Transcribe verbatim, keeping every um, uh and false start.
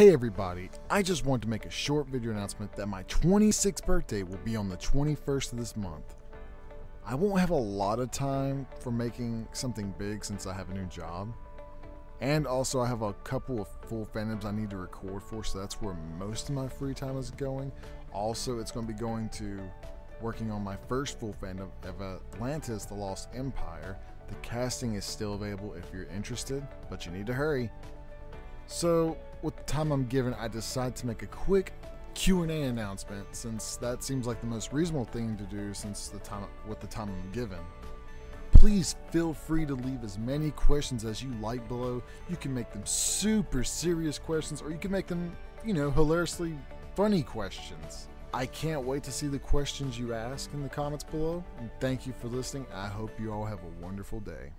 Hey everybody, I just wanted to make a short video announcement that my twenty-sixth birthday will be on the twenty-first of this month. I won't have a lot of time for making something big since I have a new job. And also I have a couple of full fandoms I need to record for, so that's where most of my free time is going. Also, it's going to be going to working on my first full fandom of Atlantis The Lost Empire. The casting is still available if you're interested, but you need to hurry. So, with the time I'm given, I decide to make a quick Q and A announcement, since that seems like the most reasonable thing to do since the time with the time I'm given. Please feel free to leave as many questions as you like below. You can make them super serious questions, or you can make them, you know, hilariously funny questions. I can't wait to see the questions you ask in the comments below. And thank you for listening. I hope you all have a wonderful day.